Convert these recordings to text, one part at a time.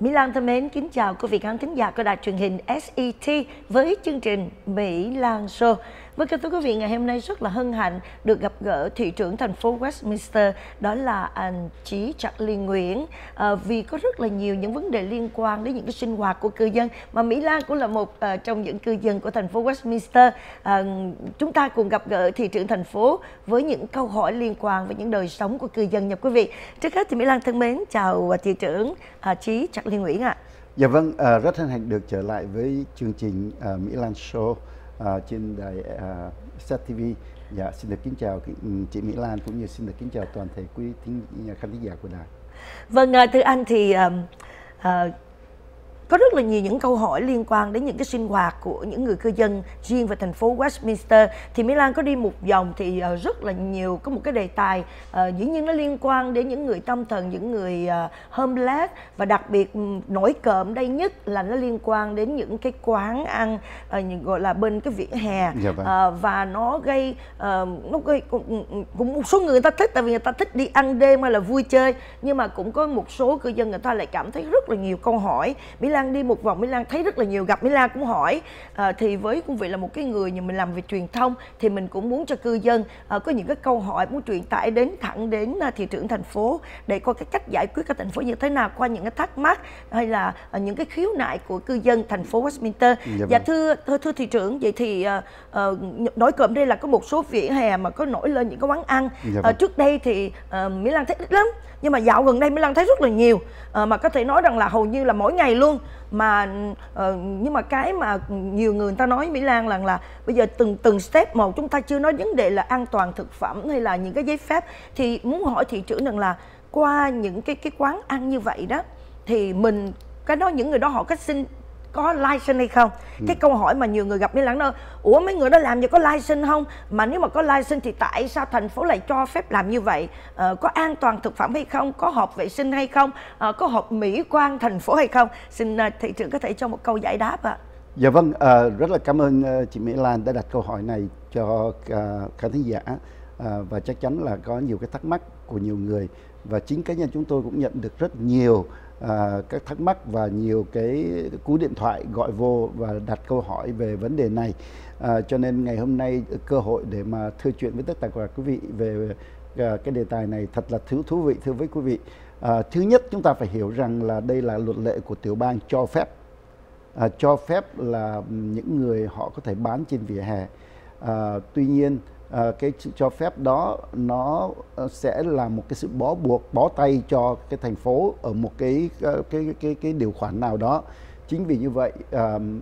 Mỹ Lan thân mến, kính chào quý vị khán thính giả của đài truyền hình SET với chương trình Mỹ Lan Show. Với thưa quý vị, ngày hôm nay rất là hân hạnh được gặp gỡ thị trưởng thành phố Westminster, đó là anh Chí Trạch Liên Nguyễn. Vì có rất là nhiều những vấn đề liên quan đến những cái sinh hoạt của cư dân, mà Mỹ Lan cũng là một trong những cư dân của thành phố Westminster. Chúng ta cùng gặp gỡ thị trưởng thành phố với những câu hỏi liên quan với những đời sống của cư dân nha quý vị. Trước hết thì Mỹ Lan thân mến, chào thị trưởng Chí Trạch Liên Nguyễn ạ. Dạ vâng, rất hân hạnh được trở lại với chương trình Mỹ Lan Show trên đài SET TV. Dạ, xin được kính chào chị Mỹ Lan cũng như xin được kính chào toàn thể quý khán thính giả của đài. Vâng, thưa anh thì có rất là nhiều những câu hỏi liên quan đến những cái sinh hoạt của những người cư dân riêng về thành phố Westminster. Thì Mỹ Lan có đi một vòng thì rất là nhiều, có một cái đề tài dĩ nhiên nó liên quan đến những người tâm thần, những người homeless, và đặc biệt nổi cộm đây nhất là nó liên quan đến những cái quán ăn gọi là bên cái vỉa hè. Dạ vâng. Và nó gây cũng một số người, người ta thích, tại vì người ta thích đi ăn đêm hay là vui chơi, nhưng mà cũng có một số cư dân người ta lại cảm thấy rất là nhiều câu hỏi. Mỹ Lan đi một vòng, Mỹ Lan thấy rất là nhiều, gặp Mỹ Lan cũng hỏi. Thì với công việc là một cái người như mình làm về truyền thông thì mình cũng muốn cho cư dân có những cái câu hỏi muốn truyền tải đến thẳng đến thị trưởng thành phố để coi cái cách giải quyết của thành phố như thế nào qua những cái thắc mắc hay là những cái khiếu nại của cư dân thành phố Westminster. Dạ, dạ thưa thị trưởng, vậy thì nổi cộm đây là có một số vỉa hè mà có nổi lên những cái quán ăn. Dạ, trước đây thì Mỹ Lan thấy ít lắm, nhưng mà dạo gần đây Mỹ Lan thấy rất là nhiều, mà có thể nói rằng là hầu như là mỗi ngày luôn. Mà nhưng mà cái mà nhiều người ta nói Mỹ Lan rằng là bây giờ từng step một, chúng ta chưa nói vấn đề là an toàn thực phẩm hay là những cái giấy phép, thì muốn hỏi thị trưởng rằng là qua những cái quán ăn như vậy đó thì mình cái đó những người đó họ có xin có license hay không? Cái câu hỏi mà nhiều người gặp Mỹ Lan nói, ủa mấy người đó làm gì có license không? Mà nếu mà có license thì tại sao thành phố lại cho phép làm như vậy? Có an toàn thực phẩm hay không? Có hợp vệ sinh hay không? Có hợp mỹ quan thành phố hay không? Xin thị trưởng có thể cho một câu giải đáp ạ. Dạ vâng, rất là cảm ơn chị Mỹ Lan đã đặt câu hỏi này cho khán thính giả, và chắc chắn là có nhiều cái thắc mắc của nhiều người, và chính cá nhân chúng tôi cũng nhận được rất nhiều các thắc mắc và nhiều cái cú điện thoại gọi vô và đặt câu hỏi về vấn đề này. Cho nên ngày hôm nay cơ hội để mà thưa chuyện với tất cả quý vị về cái đề tài này thật là thú vị thưa với quý vị. Thứ nhất, chúng ta phải hiểu rằng là đây là luật lệ của tiểu bang cho phép. Cho phép là những người họ có thể bán trên vỉa hè. Tuy nhiên cái cho phép đó nó sẽ là một cái sự bó buộc, bó tay cho cái thành phố ở một cái điều khoản nào đó. Chính vì như vậy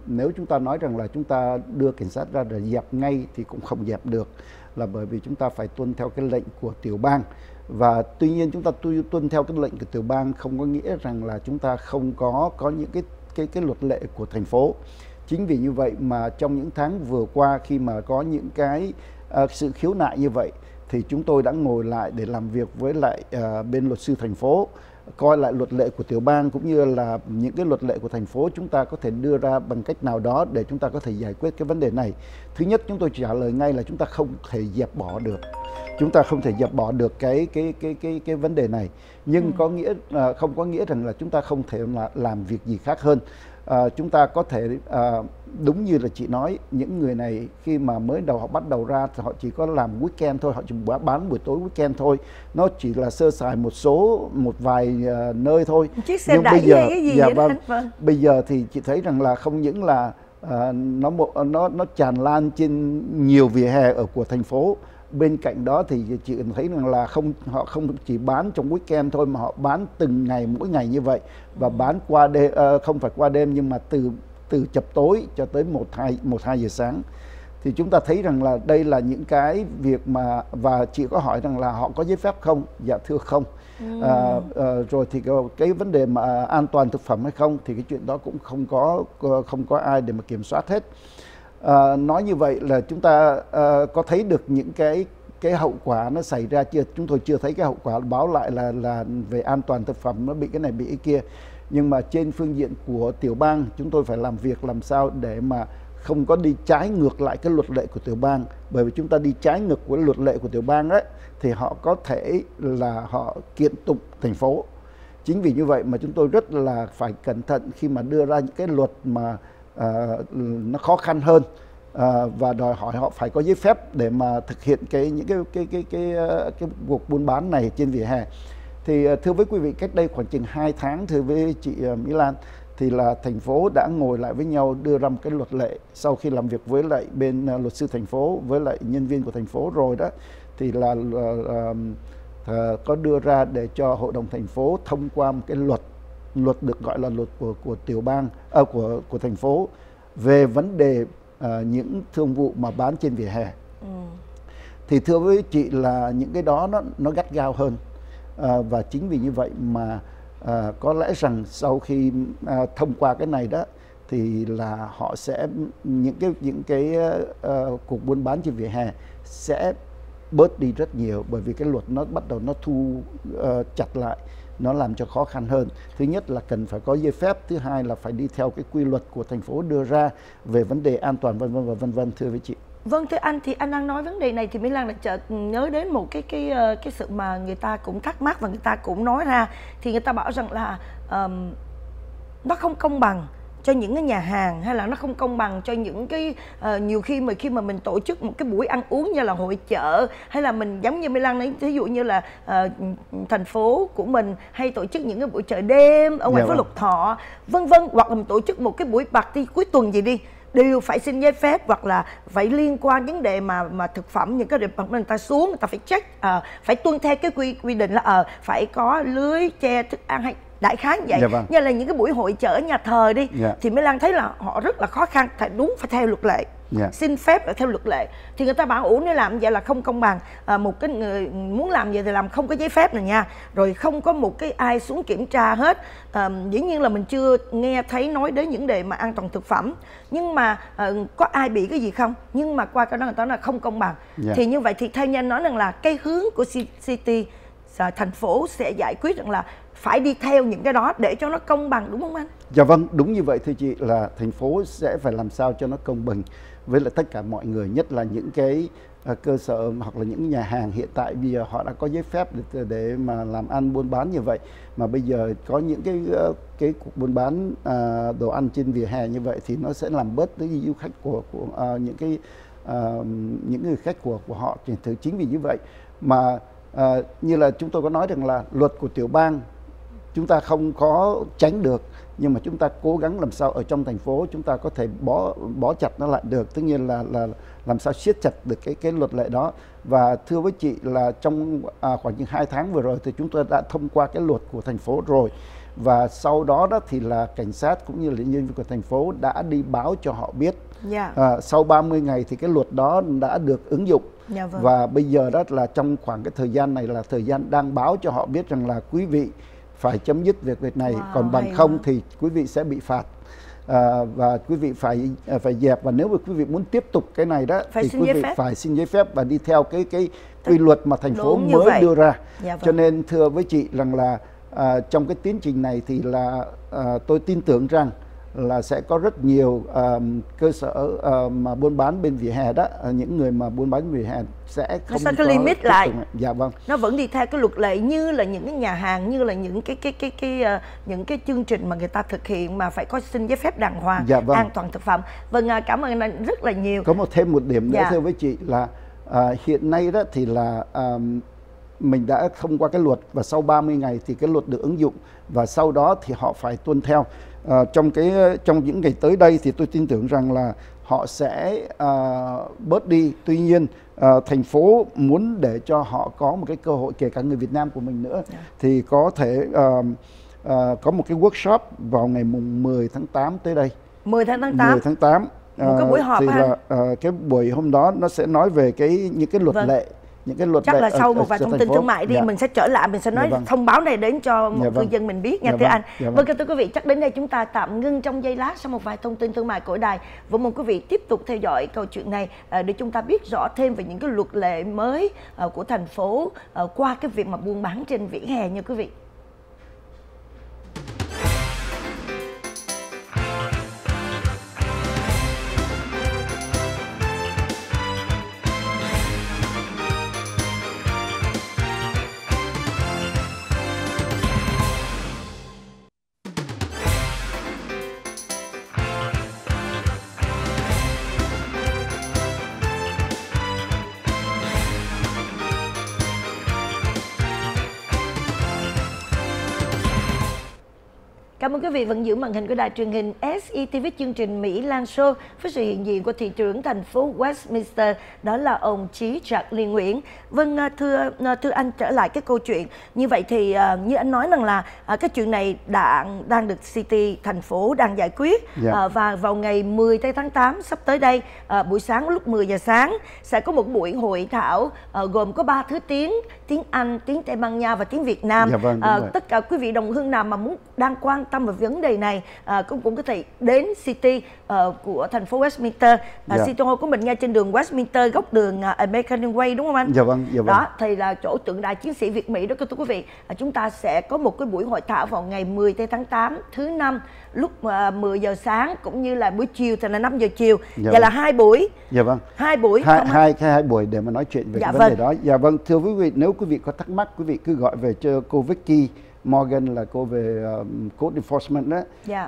nếu chúng ta nói rằng là chúng ta đưa cảnh sát ra để dẹp ngay thì cũng không dẹp được, là bởi vì chúng ta phải tuân theo cái lệnh của tiểu bang. Và tuy nhiên chúng ta tuân theo cái lệnh của tiểu bang không có nghĩa rằng là chúng ta không có những cái luật lệ của thành phố. Chính vì như vậy mà trong những tháng vừa qua khi mà có những cái sự khiếu nại như vậy thì chúng tôi đã ngồi lại để làm việc với lại bên luật sư thành phố, coi lại luật lệ của tiểu bang cũng như là những cái luật lệ của thành phố chúng ta có thể đưa ra bằng cách nào đó để chúng ta có thể giải quyết cái vấn đề này. Thứ nhất, chúng tôi trả lời ngay là chúng ta không thể dẹp bỏ được, chúng ta không thể dẹp bỏ được cái vấn đề này, nhưng có nghĩa không có nghĩa rằng là chúng ta không thể làm việc gì khác hơn. Chúng ta có thể đúng như là chị nói, những người này khi mà mới đầu họ bắt đầu ra thì họ chỉ có làm weekend thôi, họ chỉ bán buổi tối weekend thôi, nó chỉ là sơ sài một vài nơi thôi. Chiếc xe đẩy cái gì vậy đó. Bây giờ thì chị thấy rằng là không những là nó tràn lan trên nhiều vỉa hè ở của thành phố. Bên cạnh đó thì chị thấy rằng là họ không chỉ bán trong weekend thôi mà họ bán từng ngày, mỗi ngày như vậy, và bán qua đêm, không phải qua đêm nhưng mà từ chập tối cho tới 1-2 giờ sáng. Thì chúng ta thấy rằng là đây là những cái việc mà, và chị có hỏi rằng là họ có giấy phép không? Dạ thưa không. Rồi thì cái vấn đề mà an toàn thực phẩm hay không thì cái chuyện đó cũng không có ai để mà kiểm soát hết. Nói như vậy là chúng ta có thấy được những cái hậu quả nó xảy ra chưa? Chúng tôi chưa thấy cái hậu quả báo lại là về an toàn thực phẩm nó bị cái này bị cái kia. Nhưng mà trên phương diện của tiểu bang chúng tôi phải làm việc làm sao để mà không có đi trái ngược lại cái luật lệ của tiểu bang. Bởi vì chúng ta đi trái ngược với luật lệ của tiểu bang ấy, thì họ có thể là họ kiện tụng thành phố. Chính vì như vậy mà chúng tôi rất là phải cẩn thận khi mà đưa ra những cái luật mà nó khó khăn hơn và đòi hỏi họ phải có giấy phép để mà thực hiện những cái cuộc buôn bán này trên vỉa hè. Thì thưa với quý vị, cách đây khoảng chừng 2 tháng, thưa với chị Mỹ Lan, thì là thành phố đã ngồi lại với nhau đưa ra một cái luật lệ. Sau khi làm việc với lại bên luật sư thành phố với lại nhân viên của thành phố rồi đó, thì là có đưa ra để cho hội đồng thành phố thông qua một cái luật được gọi là luật của tiểu bang của thành phố về vấn đề những thương vụ mà bán trên vỉa hè. Thì thưa với chị là những cái đó nó gắt gao hơn, và chính vì như vậy mà có lẽ rằng sau khi thông qua cái này đó thì là họ sẽ những cái cuộc buôn bán trên vỉa hè sẽ bớt đi rất nhiều, bởi vì cái luật nó bắt đầu nó thu chặt lại, nó làm cho khó khăn hơn. Thứ nhất là cần phải có giấy phép, thứ hai là phải đi theo cái quy luật của thành phố đưa ra về vấn đề an toàn vân vân và vân vân, thưa với chị. Vâng, thưa anh, thì anh đang nói vấn đề này thì Mỹ Lan lại chợt nhớ đến một cái sự mà người ta cũng thắc mắc và người ta cũng nói ra, thì người ta bảo rằng là nó không công bằng cho những cái nhà hàng, hay là nó không công bằng cho những cái nhiều khi mà mình tổ chức một cái buổi ăn uống như là hội chợ, hay là mình giống như Mỹ Lan nói, thí dụ như là thành phố của mình hay tổ chức những cái buổi chợ đêm ở ngoài phố Lộc Thọ vân vân, hoặc là mình tổ chức một cái buổi party cuối tuần gì đi, đều phải xin giấy phép, hoặc là phải liên quan vấn đề mà thực phẩm, những cái điều người ta xuống, người ta phải check, phải tuân theo cái quy định là phải có lưới che thức ăn hay đại khái vậy. Dạ vâng. Như là những cái buổi hội chợ nhà thờ đi, dạ, thì Mỹ Lan thấy là họ rất là khó khăn, phải đúng, phải theo luật lệ, dạ, xin phép là theo luật lệ. Thì người ta bảo ủa, nếu làm vậy là không công bằng, một cái người muốn làm vậy thì làm, không có giấy phép này nha, rồi không có một cái ai xuống kiểm tra hết. Dĩ nhiên là mình chưa nghe thấy nói đến những đề mà an toàn thực phẩm, nhưng mà có ai bị cái gì không, nhưng mà qua cái đó người ta nói là không công bằng. Dạ. Thì như vậy thì theo như anh nói rằng là cái hướng của city, thành phố sẽ giải quyết rằng là phải đi theo những cái đó để cho nó công bằng, đúng không anh? Dạ vâng, đúng như vậy thưa chị, là thành phố sẽ phải làm sao cho nó công bằng với lại tất cả mọi người, nhất là những cái cơ sở hoặc là những nhà hàng hiện tại bây giờ họ đã có giấy phép để mà làm ăn buôn bán như vậy, mà bây giờ có những cái cuộc buôn bán đồ ăn trên vỉa hè như vậy thì nó sẽ làm bớt cái du khách của những người khách của họ. Thì chính vì như vậy mà như là chúng tôi có nói rằng là luật của tiểu bang chúng ta không có tránh được, nhưng mà chúng ta cố gắng làm sao ở trong thành phố chúng ta có thể bó chặt nó lại được, tất nhiên là làm sao siết chặt được cái luật lệ đó. Và thưa với chị là trong khoảng những 2 tháng vừa rồi thì chúng tôi đã thông qua cái luật của thành phố rồi, và sau đó thì là cảnh sát cũng như là nhân viên của thành phố đã đi báo cho họ biết. Yeah. Sau 30 ngày thì cái luật đó đã được ứng dụng. Yeah, vâng. Và bây giờ đó là trong khoảng cái thời gian này là thời gian đang báo cho họ biết rằng là quý vị phải chấm dứt việc này, wow, còn bằng không đó thì quý vị sẽ bị phạt, và quý vị phải dẹp, và nếu mà quý vị muốn tiếp tục cái này đó thì quý vị phải xin giấy phép và đi theo cái quy luật mà thành phố mới đưa ra. Yeah, vâng. Cho nên thưa với chị rằng là trong cái tiến trình này thì là tôi tin tưởng rằng là sẽ có rất nhiều cơ sở mà buôn bán bên vỉa hè đó, những người mà buôn bán vỉa hè sẽ không có cái limit lại. Dạ vâng. Nó vẫn đi theo cái luật lệ như là những cái nhà hàng, như là những cái chương trình mà người ta thực hiện mà phải có xin giấy phép đàng hoàng, dạ vâng, an toàn thực phẩm. Vâng, cảm ơn anh rất là nhiều. Có thêm một điểm nữa, dạ, thưa với chị là hiện nay đó thì là mình đã thông qua cái luật, và sau 30 ngày thì cái luật được ứng dụng, và sau đó thì họ phải tuân theo. Trong những ngày tới đây thì tôi tin tưởng rằng là họ sẽ bớt đi. Tuy nhiên thành phố muốn để cho họ có một cái cơ hội, kể cả người Việt Nam của mình nữa, thì có thể có một cái workshop vào ngày mùng 10 tháng 8 tới đây. 10 tháng 8. Một cái buổi họp thì là cái buổi hôm đó nó sẽ nói về những cái luật, vâng, lệ. Chắc là sau một vài thông tin thương mại đi, dạ, mình sẽ trở lại, mình sẽ nói, dạ vâng, thông báo này đến cho một, dạ vâng, cư dân mình biết nha, dạ thưa, dạ anh. Dạ vâng. Vâng, thưa quý vị, chắc đến đây chúng ta tạm ngưng trong giây lát sau một vài thông tin thương mại của đài. Và mong quý vị tiếp tục theo dõi câu chuyện này để chúng ta biết rõ thêm về những cái luật lệ mới của thành phố qua cái việc mà buôn bán trên vỉa hè nha quý vị. Cảm ơn quý vị vẫn giữ màn hình của đài truyền hình SET TV, chương trình Mỹ Lan Show với sự hiện diện của thị trưởng thành phố Westminster, đó là ông Chí Trạch Liên Nguyễn. Vâng, thưa anh, trở lại cái câu chuyện như vậy thì như anh nói rằng là cái chuyện này đang được thành phố đang giải quyết. Và vào ngày 10 tháng 8 sắp tới đây, buổi sáng lúc 10 giờ sáng sẽ có một buổi hội thảo gồm có 3 thứ tiếng: tiếng Anh, tiếng Tây Ban Nha và tiếng Việt Nam. Tất cả quý vị đồng hương nào mà đang quan tâm về vấn đề này cũng có thể đến City của thành phố Westminster. City Hall của mình ngay trên đường Westminster, góc đường American Way, đúng không anh? Dạ vâng. Đó thì là chỗ tượng đài chiến sĩ Việt Mỹ đó thưa quý vị. Chúng ta sẽ có một cái buổi hội thảo vào ngày 10 tháng 8 thứ Năm lúc 10 giờ sáng cũng như là buổi chiều thì là 5 giờ chiều. Vậy là hai buổi. Hai buổi để mà nói chuyện về vấn đề đó. Thưa quý vị, nếu quý vị có thắc mắc, quý vị cứ gọi về cho cô Vicky Morgan, là cô về Code Enforcement đó.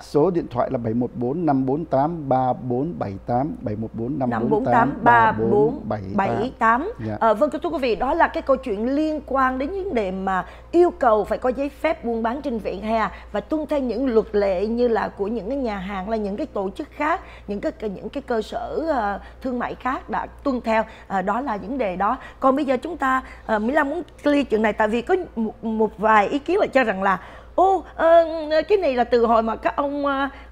Số điện thoại là 714 548 3478, 714 548 3478. Vâng thưa quý vị, đó là cái câu chuyện liên quan đến vấn đề mà yêu cầu phải có giấy phép buôn bán trên vỉa hè và tuân theo những luật lệ như là của những cái nhà hàng, là những cái tổ chức khác, những cái cơ sở thương mại khác đã tuân theo. Đó là vấn đề đó. Còn bây giờ chúng ta Mỹ Lan muốn clear chuyện này, tại vì có một vài ý kiến lại cho rằng là cái này là từ hồi mà các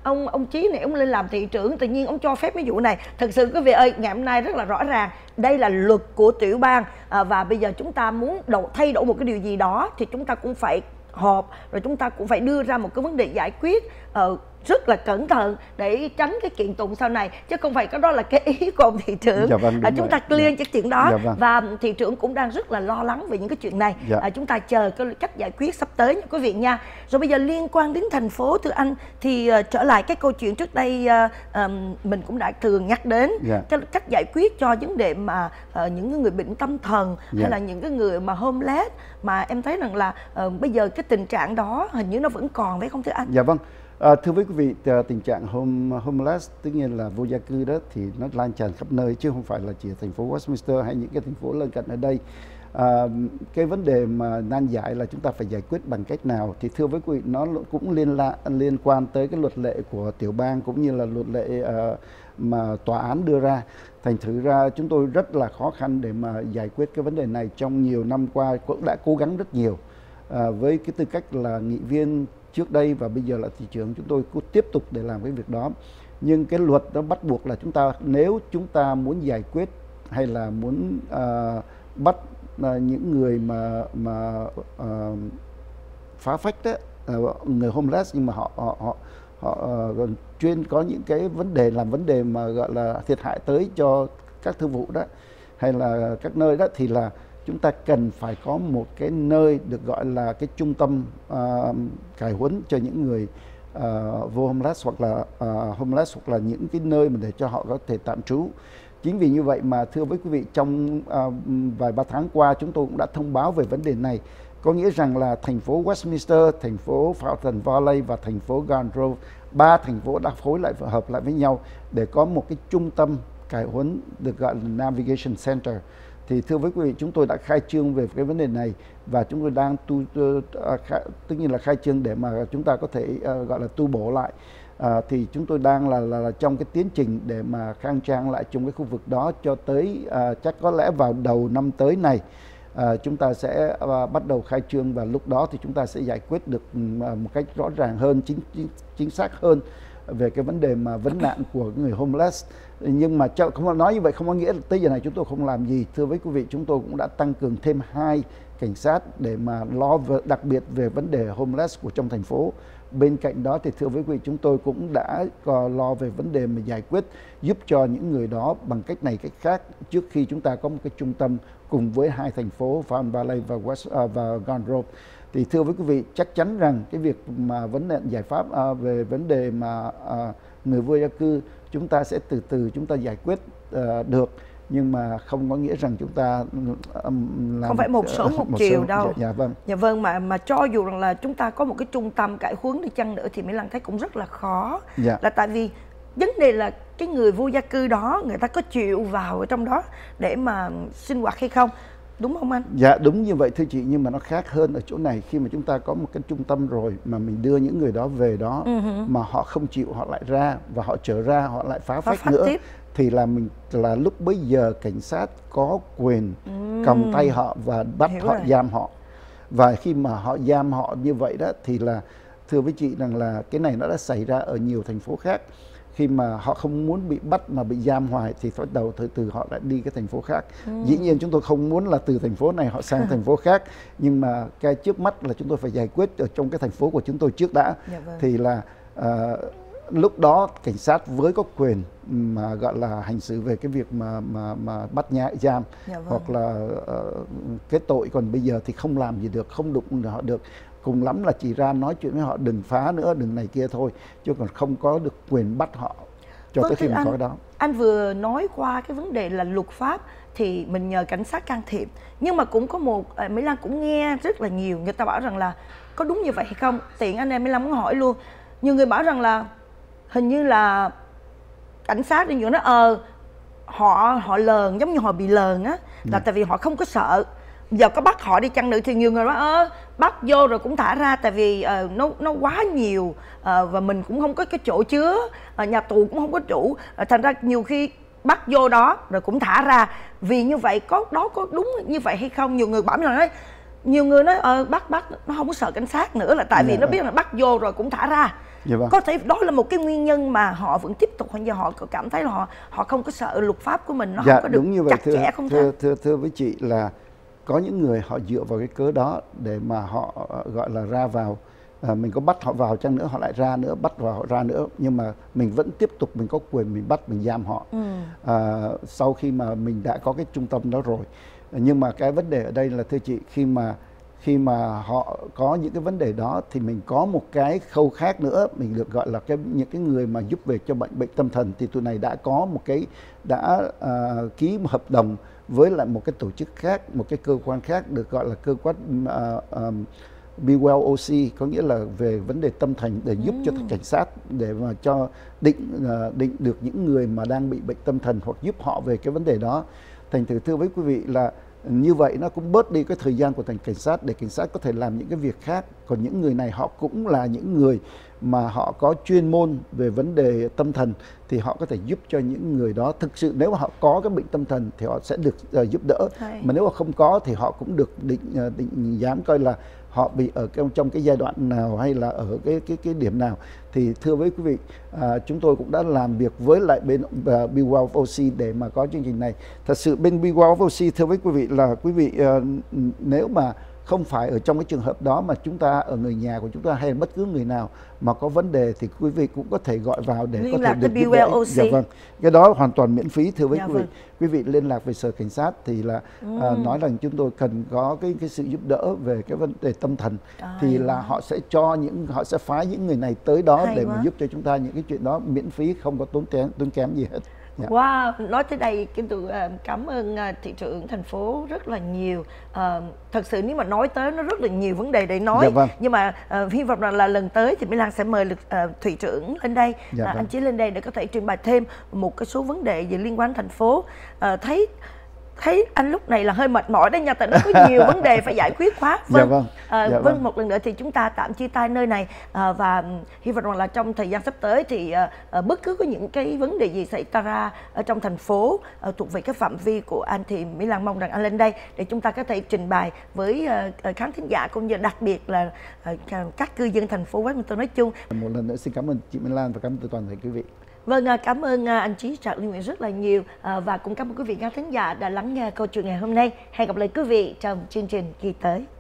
ông Chí này ông lên làm thị trưởng tự nhiên ông cho phép cái vụ này. Thật sự quý vị ơi, ngày hôm nay rất là rõ ràng đây là luật của tiểu bang, và bây giờ chúng ta muốn thay đổi một cái điều gì đó thì chúng ta cũng phải họp, rồi chúng ta cũng phải đưa ra một cái vấn đề giải quyết rất là cẩn thận để tránh cái kiện tụng sau này, chứ không phải cái đó là cái ý của ông thị trưởng. Chúng ta clear cái chuyện đó. Và thị trưởng cũng đang rất là lo lắng về những cái chuyện này. Chúng ta chờ cái cách giải quyết sắp tới nha quý vị nha. Rồi bây giờ liên quan đến thành phố, thưa anh, thì trở lại cái câu chuyện trước đây mình cũng đã thường nhắc đến cách giải quyết cho vấn đề mà những người bệnh tâm thần hay là những cái người mà homeless, mà em thấy rằng là bây giờ cái tình trạng đó hình như nó vẫn còn, phải không thưa anh? Thưa quý vị, tình trạng homeless, tức nhiên là vô gia cư đó, thì nó lan tràn khắp nơi chứ không phải là chỉ ở thành phố Westminster hay những cái thành phố lân cận ở đây. Cái vấn đề mà nan giải là chúng ta phải giải quyết bằng cách nào, thì thưa với quý vị, nó cũng liên quan tới cái luật lệ của tiểu bang cũng như là luật lệ mà tòa án đưa ra. Thành thử ra chúng tôi rất là khó khăn để mà giải quyết cái vấn đề này. Trong nhiều năm qua cũng đã cố gắng rất nhiều, với cái tư cách là nghị viên trước đây và bây giờ là thị trưởng, chúng tôi cứ tiếp tục để làm cái việc đó. Nhưng cái luật nó bắt buộc là chúng ta, nếu chúng ta muốn giải quyết hay là muốn bắt những người mà phá phách đó, người homeless, nhưng mà họ chuyên có những cái vấn đề mà gọi là thiệt hại tới cho các thương vụ đó hay là các nơi đó, thì là chúng ta cần phải có một cái nơi được gọi là cái trung tâm cải huấn cho những người vô homeless hoặc là những cái nơi mà để cho họ có thể tạm trú. Chính vì như vậy mà thưa với quý vị, trong vài ba tháng qua chúng tôi cũng đã thông báo về vấn đề này. Có nghĩa rằng là thành phố Westminster, thành phố Fountain Valley và thành phố Grove, 3 thành phố đã phối lại và hợp lại với nhau để có một cái trung tâm cải huấn được gọi là Navigation Center. Thì thưa với quý vị, chúng tôi đã khai trương về cái vấn đề này và chúng tôi đang khai trương để mà chúng ta có thể gọi là tu bổ lại. Thì chúng tôi đang là trong cái tiến trình để mà khang trang lại trong cái khu vực đó cho tới chắc có lẽ vào đầu năm tới này chúng ta sẽ bắt đầu khai trương, và lúc đó thì chúng ta sẽ giải quyết được một cách rõ ràng hơn, chính xác hơn về cái vấn đề mà vấn nạn của người homeless. Nhưng mà không nói như vậy không có nghĩa là tới giờ này chúng tôi không làm gì. Thưa với quý vị, chúng tôi cũng đã tăng cường thêm 2 cảnh sát để mà lo đặc biệt về vấn đề homeless của trong thành phố. Bên cạnh đó thì thưa với quý vị, chúng tôi cũng đã lo về vấn đề mà giải quyết giúp cho những người đó bằng cách này cách khác trước khi chúng ta có một cái trung tâm cùng với 2 thành phố Fountain Valley và Grove. Thì thưa với quý vị, chắc chắn rằng cái việc mà giải pháp về vấn đề mà người vô gia cư chúng ta sẽ từ từ chúng ta giải quyết được, nhưng mà không có nghĩa rằng chúng ta làm không phải một sớm một chiều đâu. Dạ vâng, mà cho dù rằng là chúng ta có một cái trung tâm cải huấn đi chăng nữa thì Mỹ Lan thấy cũng rất là khó. Là tại vì vấn đề là cái người vô gia cư đó người ta có chịu vào ở trong đó để mà sinh hoạt hay không. đúng không anh? Dạ đúng như vậy thưa chị, nhưng mà nó khác hơn ở chỗ này, khi mà chúng ta có một cái trung tâm rồi mà mình đưa những người đó về đó mà họ không chịu, họ lại ra và họ trở ra họ lại phá phách nữa tiếp. Thì là mình là lúc bấy giờ cảnh sát có quyền cầm tay họ và bắt giam họ. Và khi mà họ giam họ như vậy đó thì là thưa với chị rằng là cái này nó đã xảy ra ở nhiều thành phố khác. Khi mà họ không muốn bị bắt mà bị giam hoài thì bắt đầu từ họ lại đi cái thành phố khác. Dĩ nhiên chúng tôi không muốn là từ thành phố này họ sang thành phố khác, nhưng mà cái trước mắt là chúng tôi phải giải quyết ở trong cái thành phố của chúng tôi trước đã. Thì là lúc đó cảnh sát với có quyền mà gọi là hành xử về cái việc mà bắt nhá giam hoặc là cái tội. Còn bây giờ thì không làm gì được, không đụng họ được, cùng lắm là chỉ ra nói chuyện với họ đừng phá nữa, đừng này kia thôi, chứ còn không có được quyền bắt họ cho tới khi mà có đó. Anh vừa nói qua cái vấn đề là luật pháp thì mình nhờ cảnh sát can thiệp, nhưng mà cũng có một, Mỹ Lan cũng nghe rất là nhiều người ta bảo rằng là có đúng như vậy hay không, tiện anh em Mỹ Lan muốn hỏi luôn. Nhiều người bảo rằng là hình như là cảnh sát đi nhựa nó họ lờn, giống như họ bị lờn á, là tại vì họ không có sợ. Giờ có bắt họ đi chăng nữa thì nhiều người nói bắt vô rồi cũng thả ra, tại vì nó quá nhiều và mình cũng không có cái chỗ chứa, nhà tù cũng không có trụ, thành ra nhiều khi bắt vô đó rồi cũng thả ra. Vì như vậy có đúng như vậy hay không? Nhiều người bảo là nhiều người nói bắt nó không có sợ cảnh sát nữa, là tại vì nó biết là bắt vô rồi cũng thả ra. Có thể đó là một cái nguyên nhân mà họ vẫn tiếp tục, giờ họ cảm thấy là họ không có sợ, luật pháp của mình nó không có được đúng như vậy, chặt chẽ không thưa, thưa với chị là có những người họ dựa vào cái cớ đó để mà họ gọi là ra vào. Mình có bắt họ vào chăng nữa họ lại ra nữa, bắt vào họ ra nữa, nhưng mà mình vẫn tiếp tục, mình có quyền mình bắt, mình giam họ sau khi mà mình đã có cái trung tâm đó rồi. Nhưng mà cái vấn đề ở đây là thưa chị, khi mà họ có những cái vấn đề đó thì mình có một cái khâu khác nữa, mình được gọi là những cái người mà giúp việc cho bệnh tâm thần. Thì tụi này đã có một cái, đã ký một hợp đồng với lại một cái tổ chức khác, một cái cơ quan khác được gọi là cơ quan Be Well OC, có nghĩa là về vấn đề tâm thần, để giúp cho cảnh sát để mà cho định được những người mà đang bị bệnh tâm thần hoặc giúp họ về cái vấn đề đó. Thành thử thưa với quý vị là như vậy nó cũng bớt đi cái thời gian của cảnh sát để cảnh sát có thể làm những cái việc khác. Còn những người này họ cũng là những người mà họ có chuyên môn về vấn đề tâm thần, thì họ có thể giúp cho những người đó. Thực sự nếu mà họ có cái bệnh tâm thần thì họ sẽ được giúp đỡ. Mà nếu mà không có thì họ cũng được định giám coi là họ bị ở trong cái giai đoạn nào hay là ở cái điểm nào. Thì thưa với quý vị, chúng tôi cũng đã làm việc với lại bên Be Well OC để mà có chương trình này. Thật sự bên Be Well OC thưa với quý vị là quý vị nếu mà không phải ở trong cái trường hợp đó mà chúng ta ở người nhà của chúng ta hay bất cứ người nào mà có vấn đề thì quý vị cũng có thể gọi vào để có thể được giúp đỡ. Cái đó hoàn toàn miễn phí thưa với quý vị. Quý vị liên lạc về sở cảnh sát thì là nói rằng chúng tôi cần có cái sự giúp đỡ về cái vấn đề tâm thần, thì là họ sẽ cho họ sẽ phái những người này tới đó để mà giúp cho chúng ta những cái chuyện đó miễn phí, không có tốn kém gì hết. Wow, nói tới đây tôi cảm ơn thị trưởng thành phố rất là nhiều. Thật sự nếu mà nói tới nó rất là nhiều vấn đề để nói, nhưng mà hy vọng là lần tới thì Mỹ Lan sẽ mời thị trưởng lên đây, anh Chí lên đây để có thể trình bày thêm một cái số vấn đề về liên quan đến thành phố. Thấy anh lúc này là hơi mệt mỏi đấy nha, tại nó có nhiều vấn đề phải giải quyết quá. Vâng, một lần nữa thì chúng ta tạm chia tay nơi này, và hy vọng rằng là trong thời gian sắp tới thì bất cứ có những cái vấn đề gì xảy ra ở trong thành phố thuộc về cái phạm vi của anh thì Mỹ Lan mong rằng anh lên đây để chúng ta có thể trình bày với khán thính giả, cũng như đặc biệt là các cư dân thành phố Westminster nói chung. Một lần nữa xin cảm ơn chị Mỹ Lan và cảm ơn toàn thể quý vị. Vâng, cảm ơn anh Chí Trạch Liên Nguyễn rất là nhiều, và cũng cảm ơn quý vị khán thính giả đã lắng nghe câu chuyện ngày hôm nay. Hẹn gặp lại quý vị trong chương trình kỳ tới.